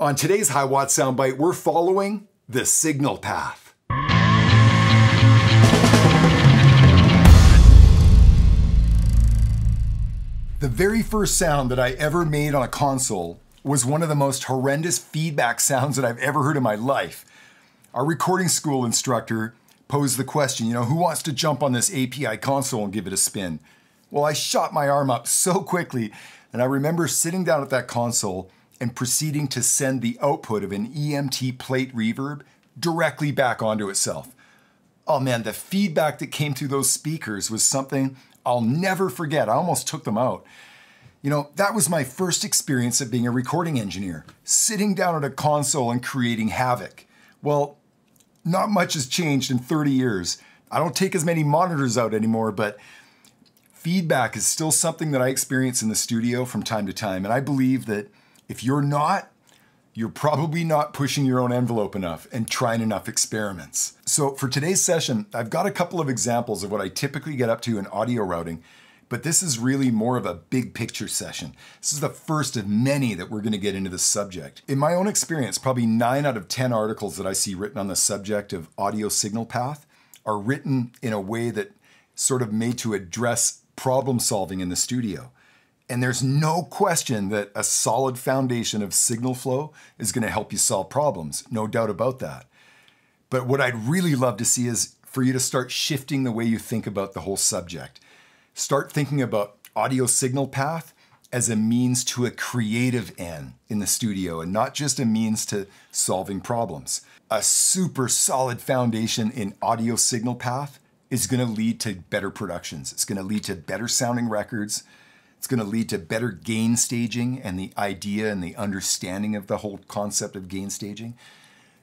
On today's HiWatt Soundbite, we're following the signal path. The very first sound that I ever made on a console was one of the most horrendous feedback sounds that I've ever heard in my life. Our recording school instructor posed the question, who wants to jump on this API console and give it a spin? Well, I shot my arm up so quickly, and I remember sitting down at that console and proceeding to send the output of an EMT plate reverb directly back onto itself. Oh man, the feedback that came through those speakers was something I'll never forget. I almost took them out. That was my first experience of being a recording engineer, sitting down at a console and creating havoc. Well, not much has changed in 30 years. I don't take as many monitors out anymore, but feedback is still something that I experience in the studio from time to time, and I believe that if you're not, you're probably not pushing your own envelope enough and trying enough experiments. So for today's session, I've got a couple of examples of what I typically get up to in audio routing, but this is really more of a big picture session. This is the first of many that we're gonna get into this subject. In my own experience, probably 9 out of 10 articles that I see written on the subject of audio signal path are written in a way that sort of made to address problem solving in the studio. And there's no question that a solid foundation of signal flow is gonna help you solve problems, no doubt about that. But what I'd really love to see is for you to start shifting the way you think about the whole subject. Start thinking about audio signal path as a means to a creative end in the studio and not just a means to solving problems. A super solid foundation in audio signal path is gonna lead to better productions. It's gonna lead to better sounding records. It's going to lead to better gain staging and the idea and the understanding of the whole concept of gain staging.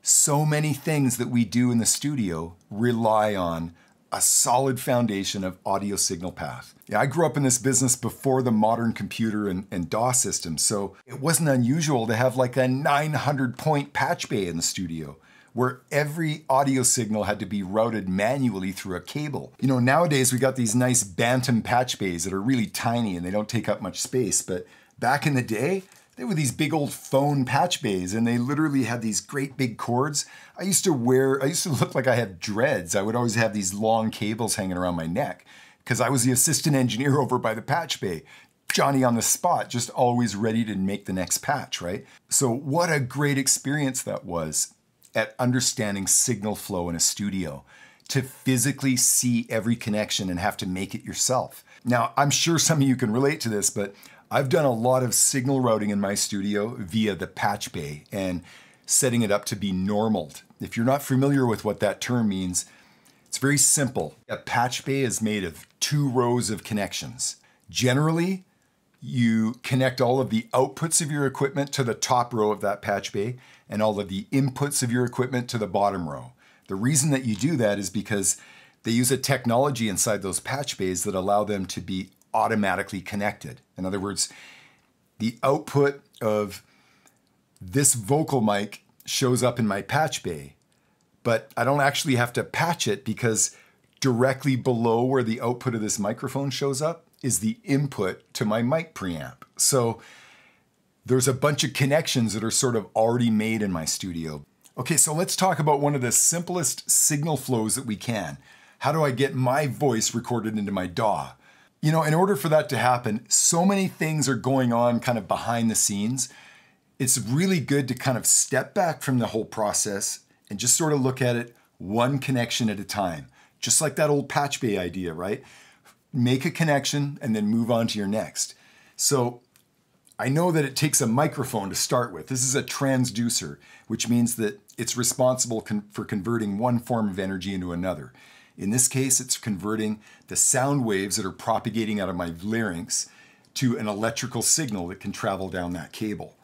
So many things that we do in the studio rely on a solid foundation of audio signal path. Yeah, I grew up in this business before the modern computer and DAW system, so it wasn't unusual to have like a 900-point patch bay in the studio, where every audio signal had to be routed manually through a cable. Nowadays we got these nice Bantam patch bays that are really tiny and they don't take up much space, but back in the day, they were these big old phone patch bays and they literally had these great big cords. I used to look like I had dreads. I would always have these long cables hanging around my neck because I was the assistant engineer over by the patch bay. Johnny on the spot, just always ready to make the next patch, right? So what a great experience that was at understanding signal flow in a studio, to physically see every connection and have to make it yourself. Now, I'm sure some of you can relate to this, but I've done a lot of signal routing in my studio via the patch bay and setting it up to be normaled. If you're not familiar with what that term means, it's very simple. A patch bay is made of 2 rows of connections. Generally, you connect all of the outputs of your equipment to the top row of that patch bay and all of the inputs of your equipment to the bottom row. The reason that you do that is because they use a technology inside those patch bays that allow them to be automatically connected. In other words, the output of this vocal mic shows up in my patch bay, but I don't actually have to patch it because directly below where the output of this microphone shows up is the input to my mic preamp. So there's a bunch of connections that are sort of already made in my studio. Okay, so let's talk about one of the simplest signal flows that we can. How do I get my voice recorded into my DAW? In order for that to happen, so many things are going on kind of behind the scenes. It's really good to kind of step back from the whole process and just sort of look at it one connection at a time. Just like that old patch bay idea, right? Make a connection and then move on to your next. So I know that it takes a microphone to start with. This is a transducer, which means that it's responsible for converting one form of energy into another. In this case, it's converting the sound waves that are propagating out of my larynx to an electrical signal that can travel down that cable.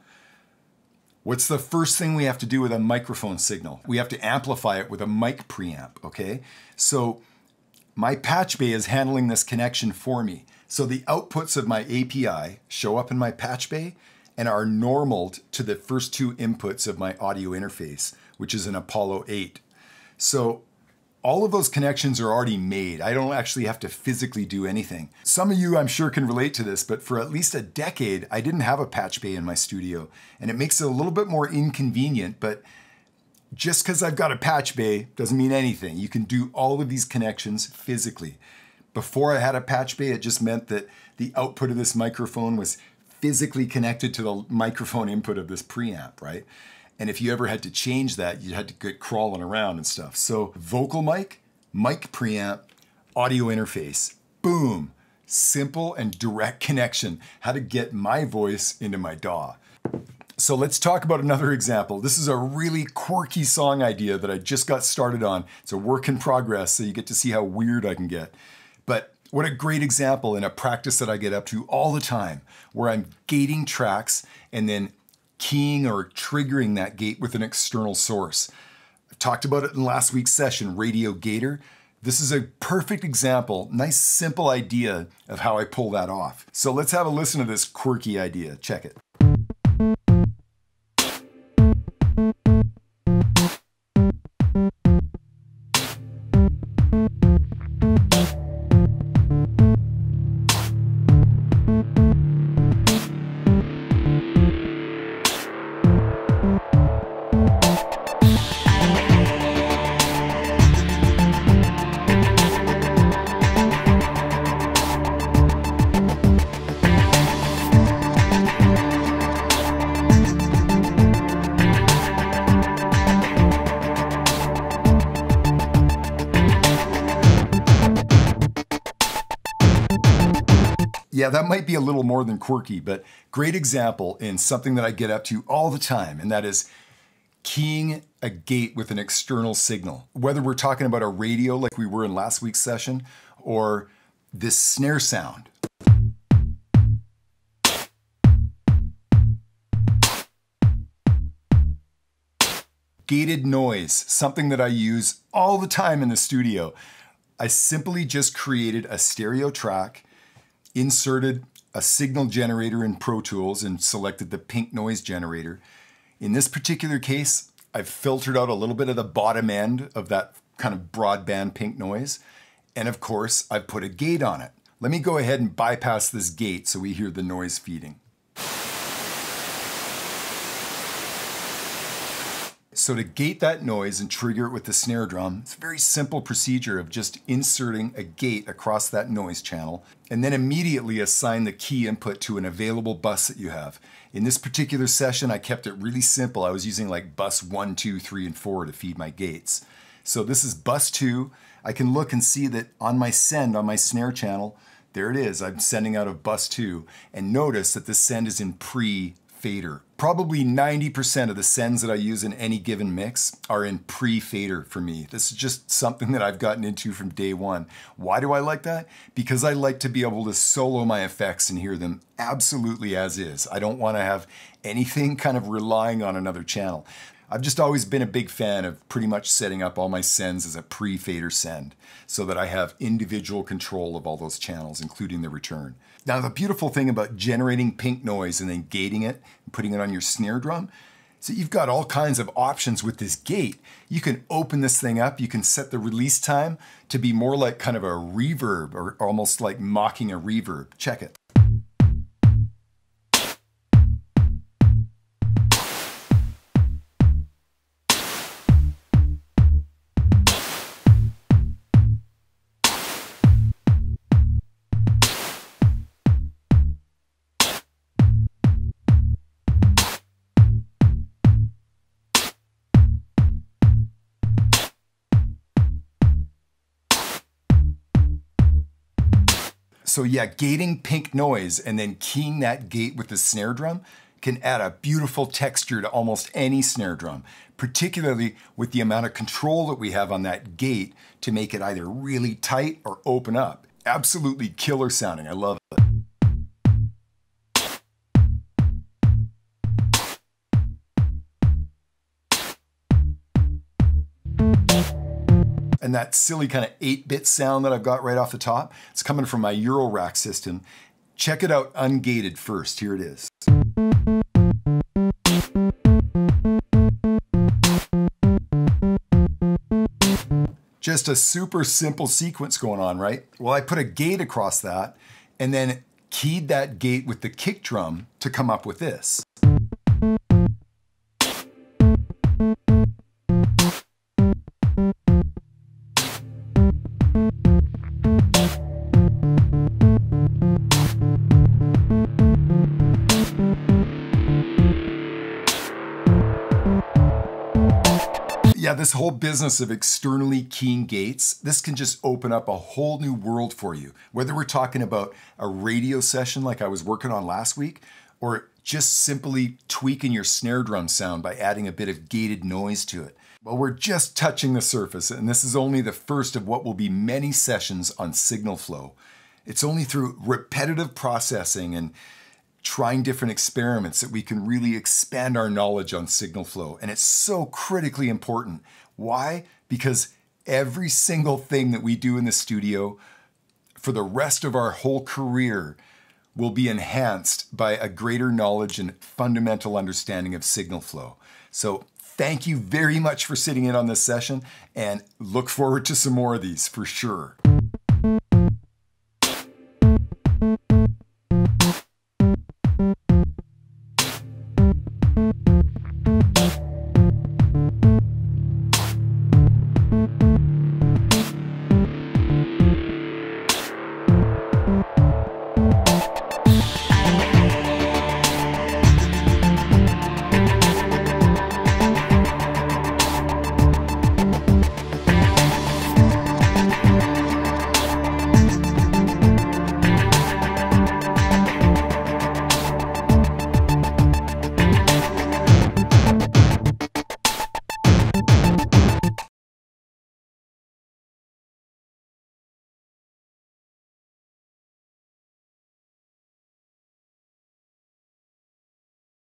What's the first thing we have to do with a microphone signal? We have to amplify it with a mic preamp, okay? So my patch bay is handling this connection for me. So the outputs of my API show up in my patch bay and are normaled to the first 2 inputs of my audio interface, which is an Apollo 8. So all of those connections are already made. I don't actually have to physically do anything. Some of you, I'm sure, can relate to this, but for at least a decade, I didn't have a patch bay in my studio, and it makes it a little bit more inconvenient, but just because I've got a patch bay doesn't mean anything. You can do all of these connections physically. Before I had a patch bay, it just meant that the output of this microphone was physically connected to the microphone input of this preamp, right? And if you ever had to change that, you had to get crawling around and stuff. So vocal mic, mic preamp, audio interface, boom. Simple and direct connection, how to get my voice into my DAW. So let's talk about another example. This is a really quirky song idea that I just got started on. It's a work in progress, so you get to see how weird I can get. But what a great example and a practice that I get up to all the time, where I'm gating tracks and then keying or triggering that gate with an external source. I've talked about it in last week's session, Radio Gator. This is a perfect example, nice simple idea of how I pull that off. So let's have a listen to this quirky idea, check it. Yeah, that might be a little more than quirky, but great example in something that I get up to all the time, and that is keying a gate with an external signal. Whether we're talking about a radio like we were in last week's session, or this snare sound. Gated noise, something that I use all the time in the studio. I simply just created a stereo track, inserted a signal generator in Pro Tools and selected the pink noise generator. In this particular case, I've filtered out a little bit of the bottom end of that kind of broadband pink noise. And of course, I've put a gate on it. Let me go ahead and bypass this gate so we hear the noise feeding. So to gate that noise and trigger it with the snare drum, it's a very simple procedure of just inserting a gate across that noise channel, and then immediately assign the key input to an available bus that you have. In this particular session, I kept it really simple. I was using like bus 1, 2, 3, and 4 to feed my gates. So this is bus 2. I can look and see that on my send on my snare channel, there it is, I'm sending out of bus 2. And notice that the send is in pre-fader. Probably 90% of the sends that I use in any given mix are in pre-fader for me. This is just something that I've gotten into from day one. Why do I like that? Because I like to be able to solo my effects and hear them absolutely as is. I don't want to have anything kind of relying on another channel. I've just always been a big fan of pretty much setting up all my sends as a pre-fader send so that I have individual control of all those channels, including the return. Now, the beautiful thing about generating pink noise and then gating it and putting it on your snare drum, so you've got all kinds of options with this gate. You can open this thing up, you can set the release time to be more like kind of a reverb or almost like mocking a reverb. Check it. So yeah, gating pink noise and then keying that gate with the snare drum can add a beautiful texture to almost any snare drum, particularly with the amount of control that we have on that gate to make it either really tight or open up. Absolutely killer sounding, I love it. And that silly kind of 8-bit sound that I've got right off the top, it's coming from my Eurorack system. Check it out ungated first, here it is. just a super simple sequence going on, right? Well, I put a gate across that and then keyed that gate with the kick drum to come up with this. Yeah, this whole business of externally keying gates, this can just open up a whole new world for you. Whether we're talking about a radio session like I was working on last week, or just simply tweaking your snare drum sound by adding a bit of gated noise to it. Well, we're just touching the surface, and this is only the first of what will be many sessions on Signal Flow. It's only through repetitive processing and trying different experiments that we can really expand our knowledge on signal flow. And it's so critically important. Why? Because every single thing that we do in the studio for the rest of our whole career will be enhanced by a greater knowledge and fundamental understanding of signal flow. So thank you very much for sitting in on this session, and look forward to some more of these for sure.